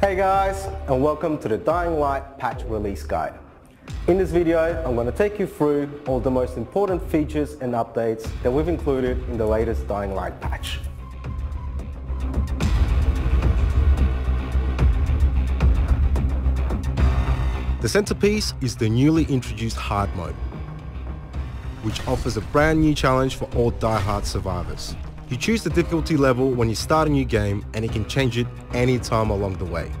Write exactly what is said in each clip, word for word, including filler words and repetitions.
Hey guys, and welcome to the Dying Light patch release guide. In this video, I'm going to take you through all the most important features and updates that we've included in the latest Dying Light patch. The centerpiece is the newly introduced hard mode, which offers a brand new challenge for all die-hard survivors. You choose the difficulty level when you start a new game, and you can change it any time along the way.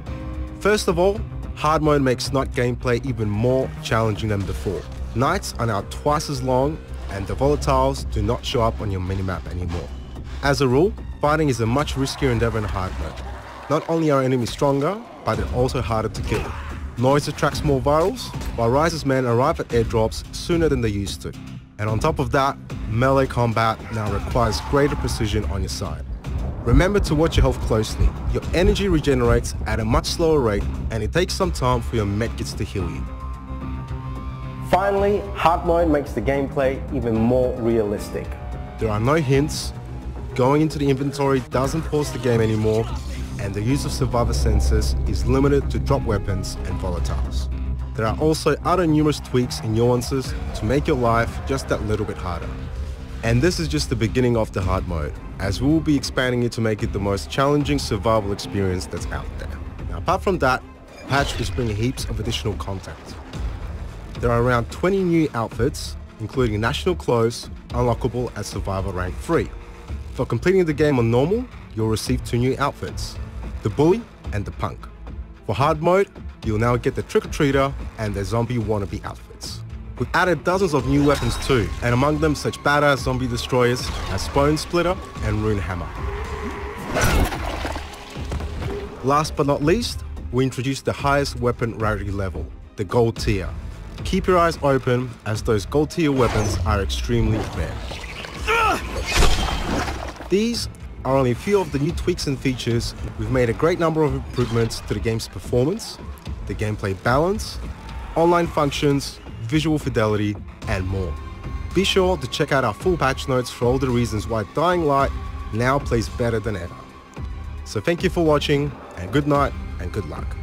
First of all, hard mode makes Knight gameplay even more challenging than before. Knights are now twice as long, and the volatiles do not show up on your minimap anymore. As a rule, fighting is a much riskier endeavor in hard mode. Not only are enemies stronger, but they're also harder to kill. Noise attracts more virals, while Rise's men arrive at airdrops sooner than they used to. And on top of that, melee combat now requires greater precision on your side. Remember to watch your health closely. Your energy regenerates at a much slower rate, and it takes some time for your medkits to heal you. Finally, hard mode makes the gameplay even more realistic. There are no hints, going into the inventory doesn't pause the game anymore, and the use of survivor sensors is limited to drop weapons and volatiles. There are also other numerous tweaks and nuances to make your life just that little bit harder. And this is just the beginning of the hard mode, as we will be expanding it to make it the most challenging survival experience that's out there. Now, apart from that, patch is bringing heaps of additional content. There are around twenty new outfits, including national clothes, unlockable at survivor rank three. For completing the game on normal, you'll receive two new outfits, the Bully and the Punk. For hard mode, you'll now get the trick-or-treater and the zombie wannabe outfits. We've added dozens of new weapons too, and among them such badass zombie destroyers as Bone Splitter and Rune Hammer. Last but not least, we introduced the highest weapon rarity level, the Gold Tier. Keep your eyes open, as those Gold Tier weapons are extremely rare. These are only a few of the new tweaks and features. We've made a great number of improvements to the game's performance, the gameplay balance, online functions, visual fidelity, and more. Be sure to check out our full patch notes for all the reasons why Dying Light now plays better than ever. So thank you for watching, and good night and good luck.